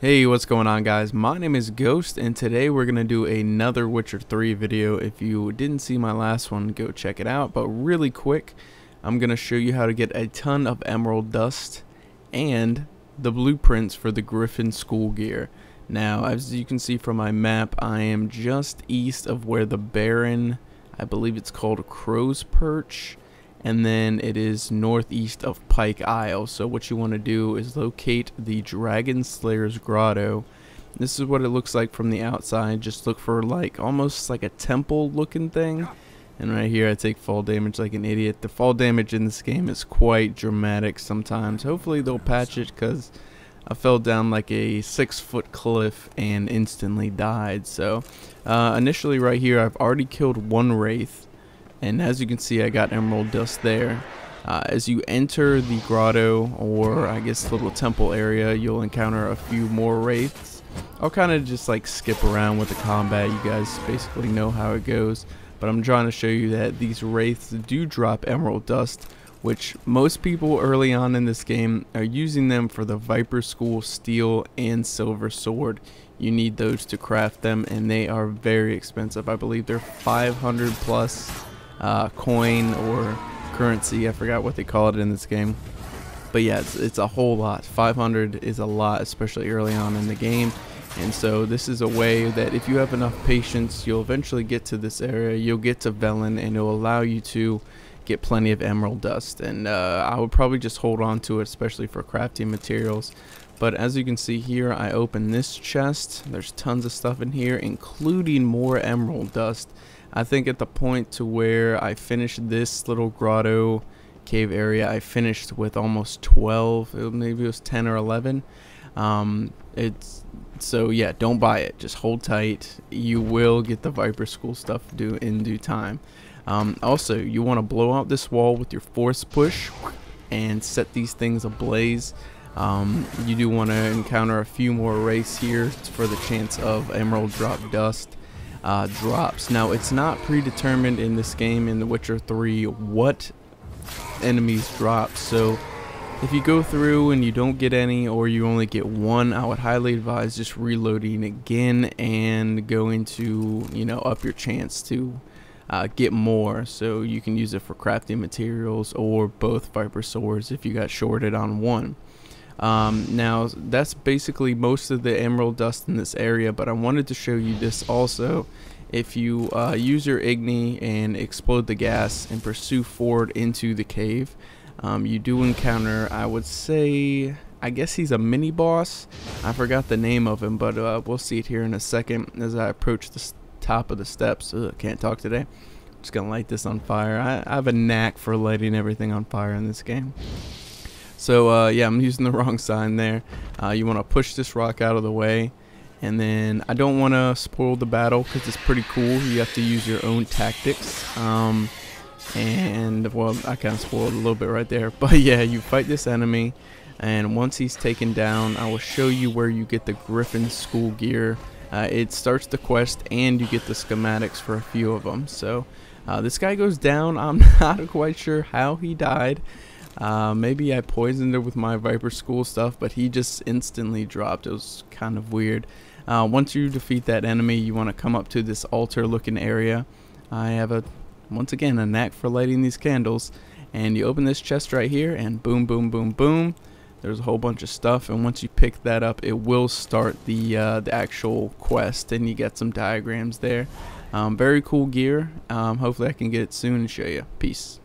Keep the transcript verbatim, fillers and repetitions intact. Hey, what's going on, guys? My name is Ghost, and today we're gonna do another Witcher three video. If you didn't see my last one, go check it out. But really quick, I'm gonna show you how to get a ton of Emerald Dust and the blueprints for the Griffin School Gear. Now, as you can see from my map, I am just east of where the Baron, I believe it's called Crow's Perch, and then it is northeast of Pike Isle. So what you want to do is locate the Dragon Slayer's Grotto. This is what it looks like from the outside. Just look for like almost like a temple looking thing. And right here I take fall damage like an idiot. The fall damage in this game is quite dramatic sometimes. Hopefully they'll patch it, because I fell down like a six foot cliff and instantly died. So uh, initially right here I've already killed one Wraith. And as you can see, I got Emerald Dust there. Uh, as you enter the grotto, or I guess little temple area, you'll encounter a few more Wraiths. I'll kind of just like skip around with the combat. You guys basically know how it goes. But I'm trying to show you that these Wraiths do drop Emerald Dust, which most people early on in this game are using them for the Viper school steel and silver sword. You need those to craft them, and they are very expensive. I believe they're five hundred plus. Uh, coin or currency, I forgot what they call it in this game, but yeah, it's, it's a whole lot. Five hundred is a lot, especially early on in the game. And so this is a way that if you have enough patience, you'll eventually get to this area, you'll get to Velen, and it'll allow you to get plenty of Emerald Dust. And uh, I would probably just hold on to it, especially for crafting materials. But as you can see here, I open this chest. There's tons of stuff in here, including more Emerald Dust. I think at the point to where I finished this little grotto cave area, I finished with almost twelve, maybe it was ten or eleven. Um, it's so yeah, don't buy it. Just hold tight. You will get the Viper School stuff due in due time. Um, also, you want to blow out this wall with your force push and set these things ablaze. Um, you do want to encounter a few more Wraiths here for the chance of Emerald Drop Dust. Uh, drops. Now, it's not predetermined in this game in The Witcher three what enemies drop, so if you go through and you don't get any, or you only get one, I would highly advise just reloading again and going to, you know, up your chance to uh, get more, so you can use it for crafting materials or both Viper swords if you got shorted on one. Um, now that's basically most of the Emerald Dust in this area, but I wanted to show you this also. If you uh, use your Igni and explode the gas and pursue forward into the cave, um, you do encounter, I would say, I guess he's a mini boss. I forgot the name of him, but uh, we'll see it here in a second as I approach the top of the steps. Ugh, can't talk today. I'm just gonna light this on fire. I, I have a knack for lighting everything on fire in this game. So uh, yeah, I'm using the wrong sign there. Uh, you want to push this rock out of the way, and then I don't want to spoil the battle because it's pretty cool. You have to use your own tactics, um, and well, I kind of spoiled a little bit right there. But yeah, you fight this enemy, and once he's taken down, I will show you where you get the Griffin School Gear. Uh, it starts the quest, and you get the schematics for a few of them. So uh, this guy goes down. I'm not quite sure how he died. Uh, maybe I poisoned her with my Viper School stuff, but he just instantly dropped. It was kind of weird. Uh, once you defeat that enemy, you want to come up to this altar looking area. I have a, once again, a knack for lighting these candles. And you open this chest right here, and boom, boom, boom, boom. There's a whole bunch of stuff, and once you pick that up, it will start the, uh, the actual quest, and you get some diagrams there. Um, very cool gear. Um, hopefully I can get it soon and show you. Peace.